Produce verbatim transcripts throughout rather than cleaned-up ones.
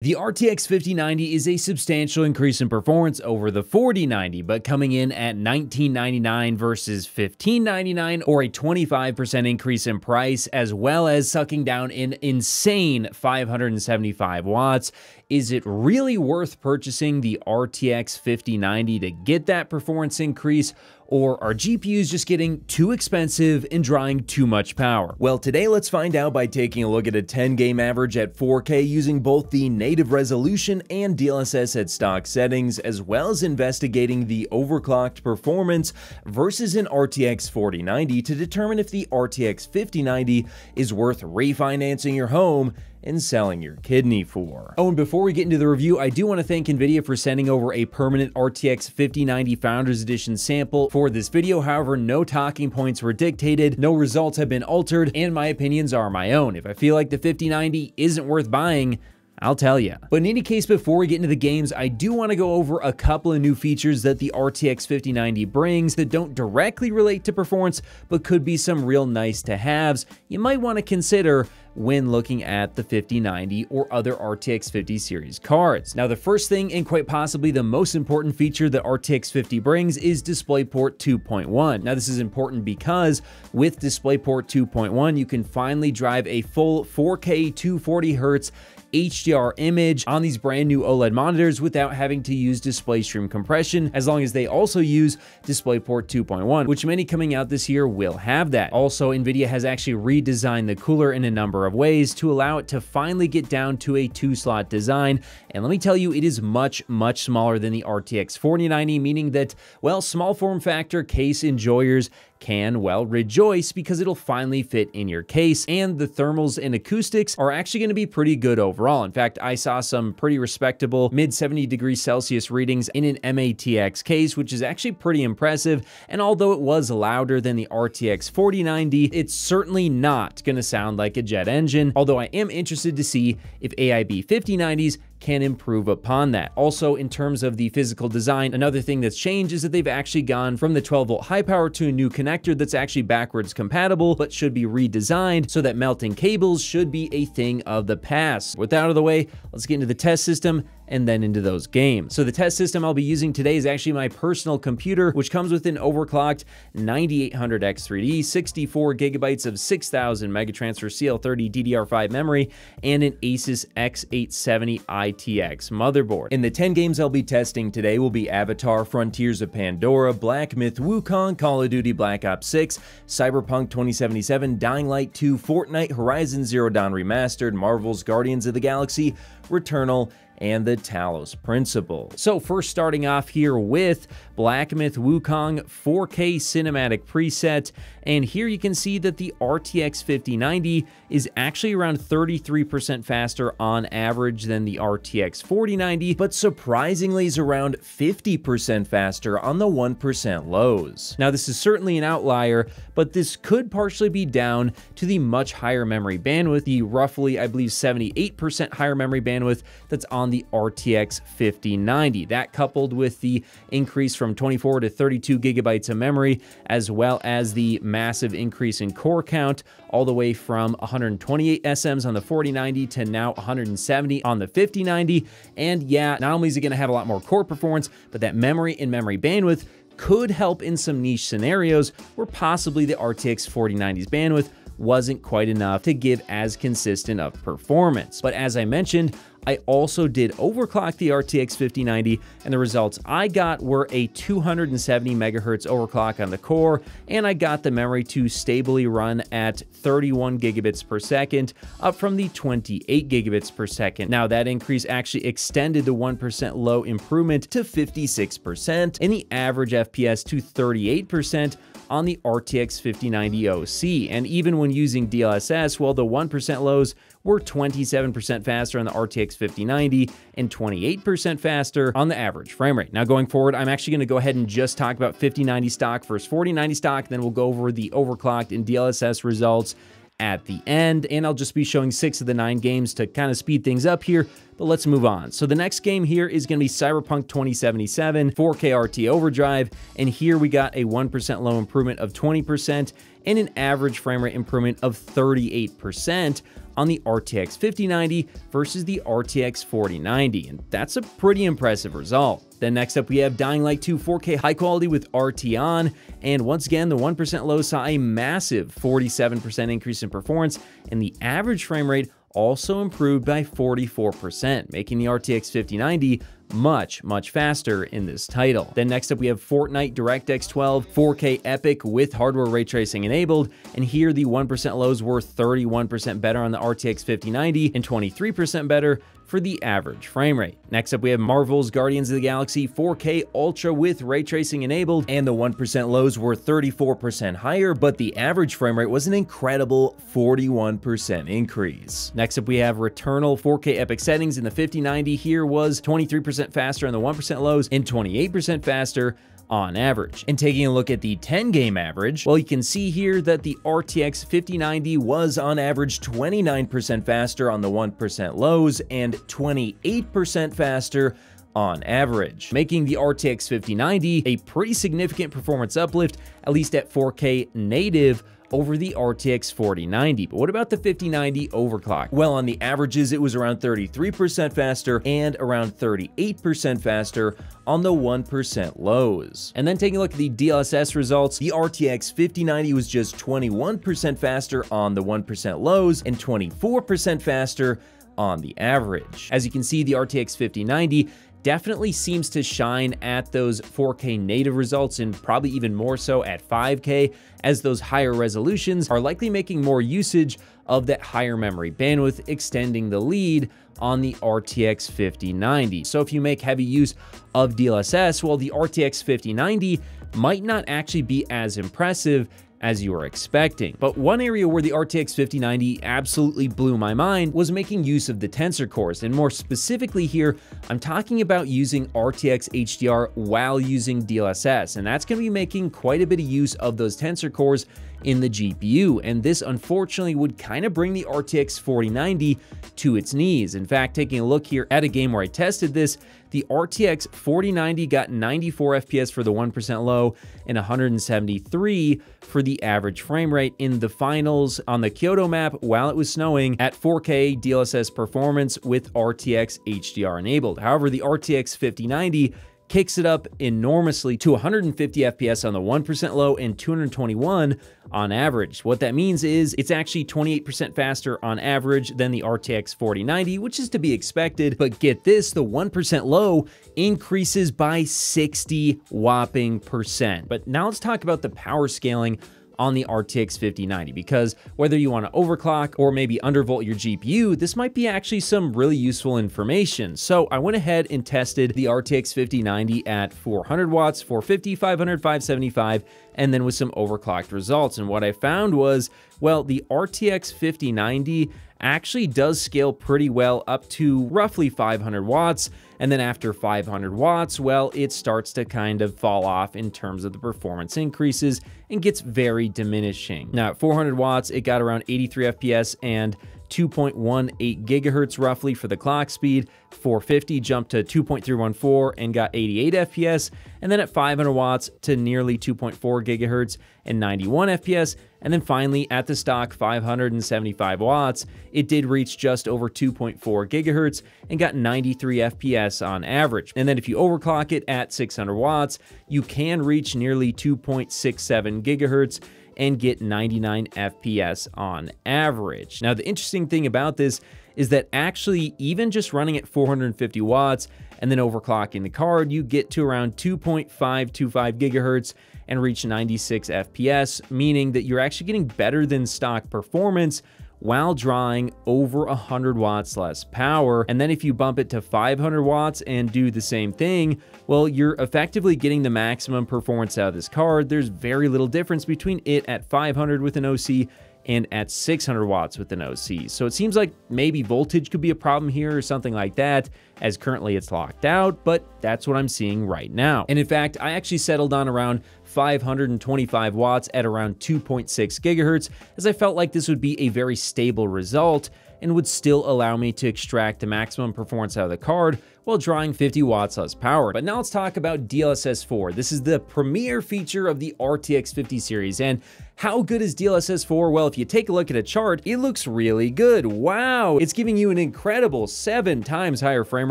The R T X fifty ninety is a substantial increase in performance over the forty ninety, but coming in at nineteen ninety-nine versus fifteen ninety-nine, or a twenty-five percent increase in price, as well as sucking down an insane five hundred seventy-five watts. Is it really worth purchasing the R T X fifty ninety to get that performance increase? Or are G P Us just getting too expensive and drawing too much power? Well, today let's find out by taking a look at a ten game average at four K using both the native resolution and D L S S at stock settings, as well as investigating the overclocked performance versus an R T X forty ninety to determine if the R T X fifty ninety is worth refinancing your home and selling your kidney for. Oh, and before we get into the review, I do want to thank Nvidia for sending over a permanent R T X fifty ninety Founders Edition sample for this video. However, no talking points were dictated, no results have been altered, and my opinions are my own. If I feel like the fifty ninety isn't worth buying, I'll tell you. But in any case, before we get into the games, I do want to go over a couple of new features that the R T X fifty ninety brings that don't directly relate to performance, but could be some real nice to haves you might want to consider when looking at the fifty ninety or other R T X fifty series cards. Now, the first thing, and quite possibly the most important feature that R T X fifty brings, is DisplayPort two point one. Now, this is important because with DisplayPort two point one, you can finally drive a full four K two forty hertz H D R image on these brand new OLED monitors without having to use display stream compression, as long as they also use DisplayPort two point one, which many coming out this year will have that. Also, Nvidia has actually redesigned the cooler in a number of of ways to allow it to finally get down to a two slot design. And let me tell you, it is much, much smaller than the R T X forty ninety, meaning that, well, small form factor case enjoyers can, well, rejoice because it'll finally fit in your case. And the thermals and acoustics are actually going to be pretty good overall. In fact, I saw some pretty respectable mid seventy degrees Celsius readings in an M A T X case, which is actually pretty impressive. And although it was louder than the R T X forty ninety, it's certainly not going to sound like a jet engine, although I am interested to see if A I B fifty nineties can improve upon that. Also, in terms of the physical design, another thing that's changed is that they've actually gone from the twelve volt high power to a new connector that's actually backwards compatible, but should be redesigned so that melting cables should be a thing of the past. With that out of the way, let's get into the test system and then into those games. So the test system I'll be using today is actually my personal computer, which comes with an overclocked ninety-eight hundred X three D, sixty-four gigabytes of six thousand megatransfer C L thirty D D R five memory, and an ASUS X eight seventy i I T X motherboard. In the ten games I'll be testing today will be Avatar Frontiers of Pandora, Black Myth Wukong, Call of Duty Black Ops six, Cyberpunk twenty seventy-seven, Dying Light two, Fortnite, Horizon Zero Dawn Remastered, Marvel's Guardians of the Galaxy, Returnal, and The Talos Principle. So first, starting off here with Black Myth Wukong four K cinematic preset, and here you can see that the R T X fifty ninety is actually around thirty-three percent faster on average than the R T X forty ninety, but surprisingly is around fifty percent faster on the one percent lows. Now, this is certainly an outlier, but this could partially be down to the much higher memory bandwidth, the roughly, I believe, seventy-eight percent higher memory bandwidth that's on the R T X fifty ninety. That, coupled with the increase from twenty-four to thirty-two gigabytes of memory, as well as the massive increase in core count, all the way from one hundred twenty-eight S Ms on the forty ninety to now one hundred seventy on the fifty ninety. And yeah, not only is it going to have a lot more core performance, but that memory and memory bandwidth could help in some niche scenarios where possibly the R T X forty ninety's bandwidth wasn't quite enough to give as consistent of performance. But as I mentioned, I also did overclock the R T X fifty ninety, and the results I got were a two hundred seventy megahertz overclock on the core, and I got the memory to stably run at thirty-one gigabits per second, up from the twenty-eight gigabits per second. Now, that increase actually extended the one percent low improvement to fifty-six percent, and the average F P S to thirty-eight percent on the R T X fifty ninety O C. And even when using D L S S, well, the one percent lows were twenty-seven percent faster on the R T X fifty ninety and twenty-eight percent faster on the average frame rate. Now, going forward, I'm actually going to go ahead and just talk about fifty ninety stock versus forty ninety stock, then we'll go over the overclocked and D L S S results at the end, and I'll just be showing six of the nine games to kind of speed things up here, but let's move on. So the next game here is going to be Cyberpunk twenty seventy-seven, four K R T Overdrive, and here we got a one percent low improvement of twenty percent and an average frame rate improvement of thirty-eight percent on the R T X fifty ninety versus the R T X forty ninety, and that's a pretty impressive result. Then next up we have Dying Light two four K high quality with R T on, and once again the one percent low saw a massive forty-seven percent increase in performance, and the average frame rate also improved by forty-four percent, making the R T X fifty ninety much, much faster in this title. Then next up we have Fortnite DirectX twelve four K Epic with hardware ray tracing enabled, and here the one percent lows were thirty-one percent better on the R T X fifty ninety and twenty-three percent better for the average frame rate. Next up we have Marvel's Guardians of the Galaxy four K Ultra with ray tracing enabled, and the one percent lows were thirty-four percent higher, but the average frame rate was an incredible forty-one percent increase. Next up we have Returnal four K Epic settings in the fifty ninety, here was twenty-three percent faster on the one percent lows and twenty-eight percent faster on average. And taking a look at the ten game average, well, you can see here that the R T X fifty ninety was on average twenty-nine percent faster on the one percent lows and twenty-eight percent faster on average, making the R T X fifty ninety a pretty significant performance uplift, at least at four K native, over the R T X forty ninety. But what about the fifty ninety overclock? Well, on the averages, it was around thirty-three percent faster and around thirty-eight percent faster on the one percent lows. And then taking a look at the D L S S results, the R T X fifty ninety was just twenty-one percent faster on the one percent lows and twenty-four percent faster on the average. As you can see, the R T X fifty ninety definitely seems to shine at those four K native results, and probably even more so at five K, as those higher resolutions are likely making more usage of that higher memory bandwidth, extending the lead on the R T X fifty ninety. So if you make heavy use of D L S S, well, the R T X fifty ninety might not actually be as impressive as you were expecting. But one area where the R T X fifty ninety absolutely blew my mind was making use of the tensor cores, and more specifically here, I'm talking about using R T X H D R while using D L S S, and that's gonna be making quite a bit of use of those tensor cores in the G P U, and this unfortunately would kind of bring the R T X forty ninety to its knees. In fact, taking a look here at a game where I tested this, the R T X forty ninety got ninety-four F P S for the one percent low and one hundred seventy-three for the average frame rate in the finals on the Kyoto map while it was snowing at four K D L S S performance with R T X H D R enabled. However, the R T X fifty ninety kicks it up enormously to one hundred fifty F P S on the one percent low and two hundred twenty-one on average. What that means is it's actually twenty-eight percent faster on average than the R T X forty ninety, which is to be expected, but get this, the one percent low increases by sixty whopping percent. But now let's talk about the power scaling on the R T X fifty ninety, because whether you want to overclock or maybe undervolt your G P U, this might be actually some really useful information. So I went ahead and tested the R T X fifty ninety at four hundred watts, four fifty, five hundred, five seventy-five, and then with some overclocked results. And what I found was, well, the R T X fifty ninety actually does scale pretty well up to roughly five hundred watts, and then after five hundred watts, well, it starts to kind of fall off in terms of the performance increases and gets very diminishing. Now at four hundred watts, it got around eighty-three F P S and two point one eight gigahertz roughly for the clock speed. four fifty jumped to two point three one four and got eighty-eight F P S, and then at five hundred watts to nearly two point four gigahertz and ninety-one F P S, and then finally at the stock five hundred seventy-five watts, it did reach just over two point four gigahertz and got ninety-three F P S on average. And then if you overclock it at six hundred watts, you can reach nearly two point six seven gigahertz and get ninety-nine F P S on average. Now, the interesting thing about this is that actually even just running at four hundred fifty watts and then overclocking the card, you get to around two point five two five gigahertz and reach ninety-six F P S, meaning that you're actually getting better than stock performance while drawing over one hundred watts less power. And then if you bump it to five hundred watts and do the same thing, well, you're effectively getting the maximum performance out of this card. There's very little difference between it at five hundred with an O C and at six hundred watts with an O C. So it seems like maybe voltage could be a problem here or something like that, as currently it's locked out, but that's what I'm seeing right now. And in fact, I actually settled on around five hundred twenty-five watts at around two point six gigahertz, as I felt like this would be a very stable result and would still allow me to extract the maximum performance out of the card while drawing fifty watts less power. But now let's talk about D L S S four. This is the premier feature of the R T X fifty series. And how good is D L S S four? Well, if you take a look at a chart, it looks really good. Wow, it's giving you an incredible seven times higher frame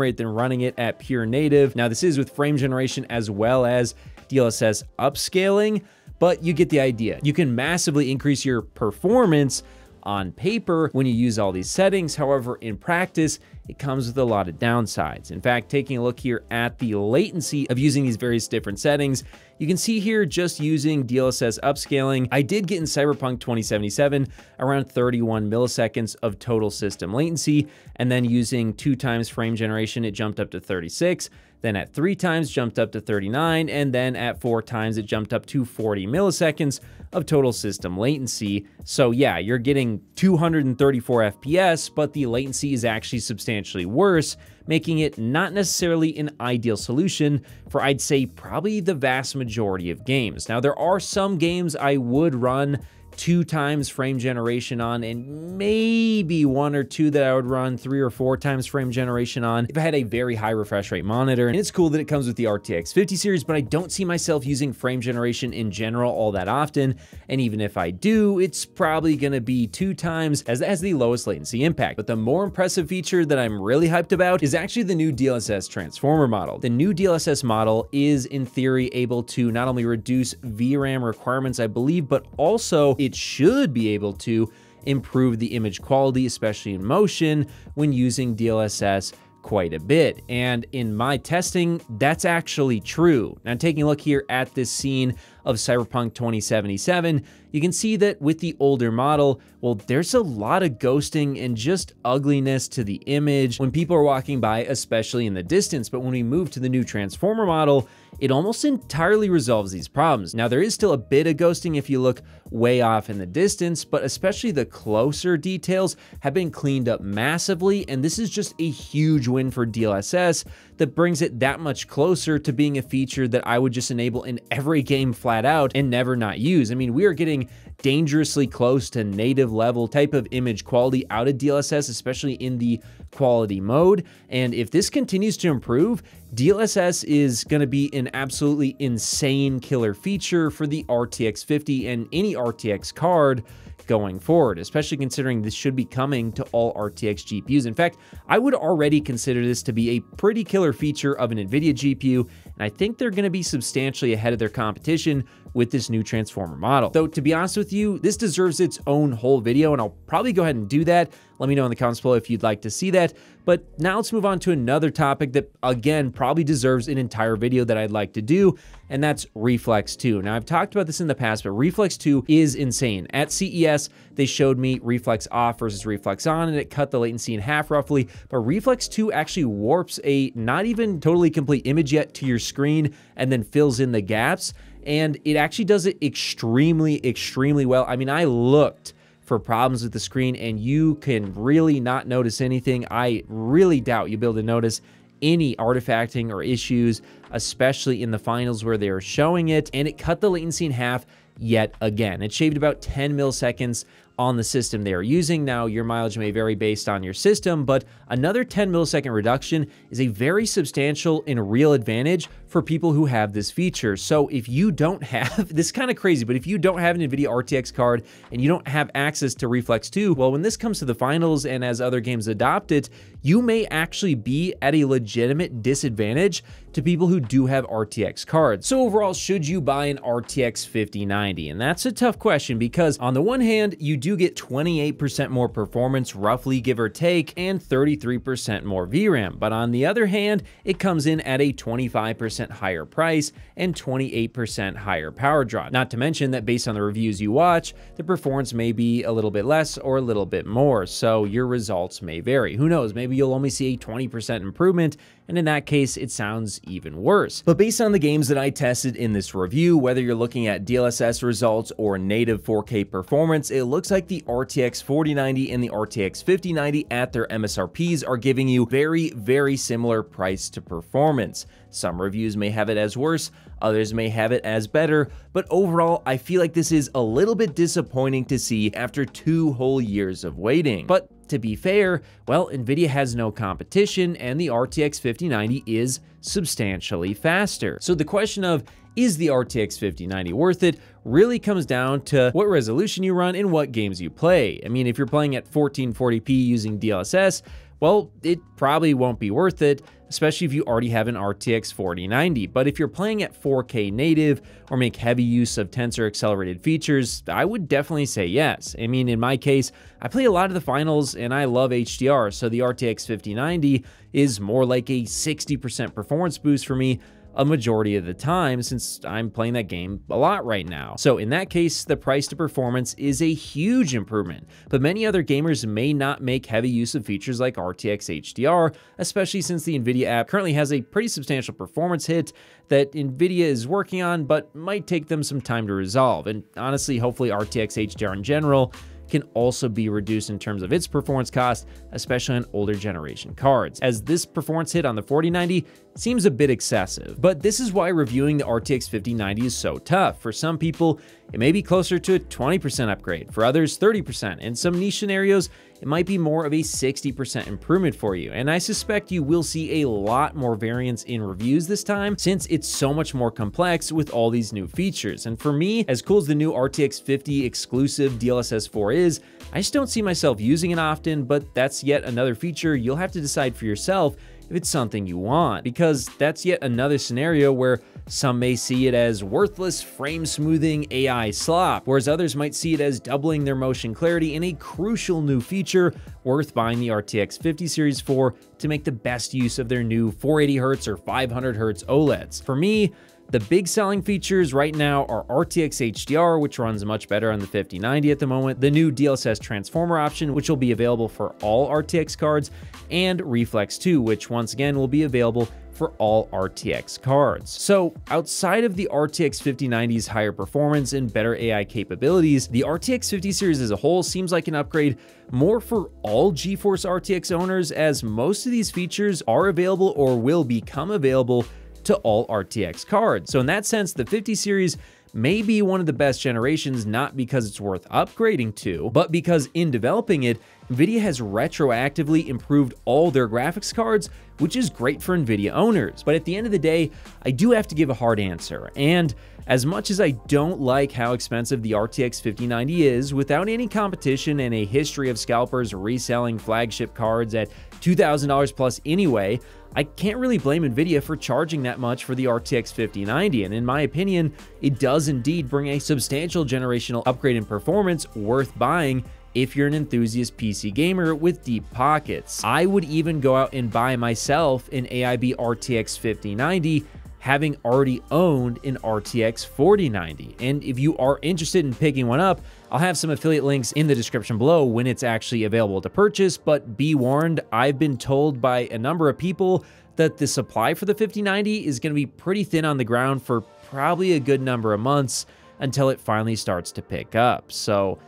rate than running it at pure native. Now, this is with frame generation as well as D L S S upscaling, but you get the idea. You can massively increase your performance on paper when you use all these settings. However, in practice, it comes with a lot of downsides. In fact, taking a look here at the latency of using these various different settings, you can see here just using D L S S upscaling, I did get in Cyberpunk twenty seventy-seven around thirty-one milliseconds of total system latency, and then using two times frame generation, it jumped up to thirty-six, then at three times jumped up to thirty-nine, and then at four times it jumped up to forty milliseconds of total system latency. So yeah, you're getting two hundred thirty-four F P S, but the latency is actually substantially worse, making it not necessarily an ideal solution for, I'd say, probably the vast majority of games. Now, there are some games I would run two times frame generation on, and maybe one or two that I would run three or four times frame generation on if I had a very high refresh rate monitor. And it's cool that it comes with the R T X fifty series, but I don't see myself using frame generation in general all that often. And even if I do, it's probably gonna be two times as, as the lowest latency impact. But the more impressive feature that I'm really hyped about is actually the new D L S S transformer model. The new D L S S model is in theory able to not only reduce V RAM requirements, I believe, but also it It should be able to improve the image quality, especially in motion, when using D L S S quite a bit. And in my testing, that's actually true. Now, taking a look here at this scene of Cyberpunk twenty seventy-seven, you can see that with the older model, well, there's a lot of ghosting and just ugliness to the image when people are walking by, especially in the distance. But when we move to the new transformer model, it almost entirely resolves these problems. Now, there is still a bit of ghosting if you look way off in the distance, but especially the closer details have been cleaned up massively, and this is just a huge win for D L S S that brings it that much closer to being a feature that I would just enable in every game flat out and never not use. I mean, we are getting dangerously close to native level type of image quality out of D L S S, especially in the quality mode. And if this continues to improve, D L S S is going to be an absolutely insane killer feature for the R T X fifty and any R T X card going forward, especially considering this should be coming to all R T X G P Us. In fact, I would already consider this to be a pretty killer feature of an Nvidia G P U, and I think they're going to be substantially ahead of their competition with this new transformer model. So to be honest with you, this deserves its own whole video, and I'll probably go ahead and do that. Let me know in the comments below if you'd like to see that. But now let's move on to another topic that, again, probably deserves an entire video that I'd like to do, and that's Reflex two. Now, I've talked about this in the past, but Reflex two is insane. At C E S, they showed me Reflex off versus Reflex on, and it cut the latency in half roughly, but Reflex two actually warps a not even totally complete image yet to your screen and then fills in the gaps, and it actually does it extremely, extremely well. I mean, I looked for problems with the screen, and you can really not notice anything. I really doubt you'll be able to notice any artifacting or issues, especially in the finals where they are showing it, and it cut the latency in half yet again. It shaved about ten milliseconds on the system they are using. Now, your mileage may vary based on your system, but another ten millisecond reduction is a very substantial and real advantage for people who have this feature. So if you don't have, this is kind of crazy, but if you don't have an NVIDIA R T X card and you don't have access to Reflex two, well, when this comes to the finals and as other games adopt it, you may actually be at a legitimate disadvantage to people who do have R T X cards. So overall, should you buy an R T X fifty ninety? And that's a tough question, because on the one hand, you do you get twenty-eight percent more performance, roughly, give or take, and thirty-three percent more V RAM. But on the other hand, it comes in at a twenty-five percent higher price and twenty-eight percent higher power draw. Not to mention that based on the reviews you watch, the performance may be a little bit less or a little bit more, so your results may vary. Who knows, maybe you'll only see a twenty percent improvement, and in that case, it sounds even worse. But based on the games that I tested in this review, whether you're looking at D L S S results or native four K performance, it looks like like the R T X forty ninety and the R T X fifty ninety at their M S R Ps are giving you very, very similar price to performance. Some reviews may have it as worse, others may have it as better, but overall, I feel like this is a little bit disappointing to see after two whole years of waiting. But to be fair, well, Nvidia has no competition and the R T X fifty ninety is substantially faster. So the question of, is the R T X fifty ninety worth it, really comes down to what resolution you run and what games you play. I mean, if you're playing at fourteen forty p using D L S S, well, it probably won't be worth it, especially if you already have an R T X forty ninety. But if you're playing at four K native or make heavy use of tensor accelerated features, I would definitely say yes. I mean, in my case, I play a lot of the finals and I love H D R, so the R T X fifty ninety is more like a sixty percent performance boost for me a majority of the time, since I'm playing that game a lot right now. So in that case, the price to performance is a huge improvement, but many other gamers may not make heavy use of features like R T X H D R, especially since the Nvidia app currently has a pretty substantial performance hit that Nvidia is working on, but might take them some time to resolve. And honestly, hopefully R T X H D R in general can also be reduced in terms of its performance cost, especially on older generation cards, as this performance hit on the forty ninety seems a bit excessive. But this is why reviewing the R T X fifty ninety is so tough. For some people, it may be closer to a twenty percent upgrade, for others thirty percent, and some niche scenarios, it might be more of a sixty percent improvement for you. And I suspect you will see a lot more variance in reviews this time, since it's so much more complex with all these new features. And for me, as cool as the new R T X fifty exclusive D L S S four is, I just don't see myself using it often, but that's yet another feature you'll have to decide for yourself if it's something you want, because that's yet another scenario where some may see it as worthless frame smoothing A I slop, whereas others might see it as doubling their motion clarity and a crucial new feature worth buying the R T X fifty series for to make the best use of their new four eighty hertz or five hundred hertz OLEDs. For me, the big selling features right now are R T X H D R, which runs much better on the fifty ninety at the moment, the new D L S S transformer option, which will be available for all R T X cards, and Reflex two, which once again will be available for all R T X cards. So outside of the R T X fifty ninety's higher performance and better A I capabilities, the R T X fifty series as a whole seems like an upgrade more for all GeForce R T X owners, as most of these features are available or will become available to all R T X cards. So in that sense, the fifty series may be one of the best generations, not because it's worth upgrading to, but because in developing it, Nvidia has retroactively improved all their graphics cards, which is great for Nvidia owners. But at the end of the day, I do have to give a hard answer. And as much as I don't like how expensive the R T X fifty ninety is, without any competition and a history of scalpers reselling flagship cards at two thousand dollars plus anyway, I can't really blame Nvidia for charging that much for the R T X fifty ninety, and in my opinion, it does indeed bring a substantial generational upgrade in performance worth buying if you're an enthusiast P C gamer with deep pockets. I would even go out and buy myself an A I B R T X fifty ninety, having already owned an R T X forty ninety. And if you are interested in picking one up, I'll have some affiliate links in the description below when it's actually available to purchase, but be warned, I've been told by a number of people that the supply for the fifty ninety is gonna be pretty thin on the ground for probably a good number of months until it finally starts to pick up. So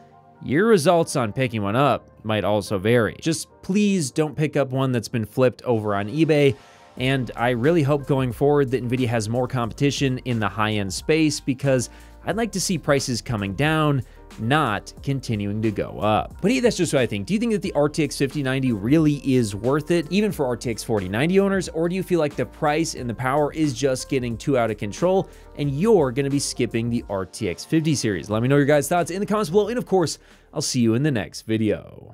your results on picking one up might also vary. Just please don't pick up one that's been flipped over on eBay. And I really hope going forward that Nvidia has more competition in the high-end space, because I'd like to see prices coming down, not continuing to go up. But hey, that's just what I think. Do you think that the R T X fifty ninety really is worth it, even for R T X forty ninety owners, or do you feel like the price and the power is just getting too out of control and you're gonna be skipping the R T X fifty series? Let me know your guys' thoughts in the comments below, and of course, I'll see you in the next video.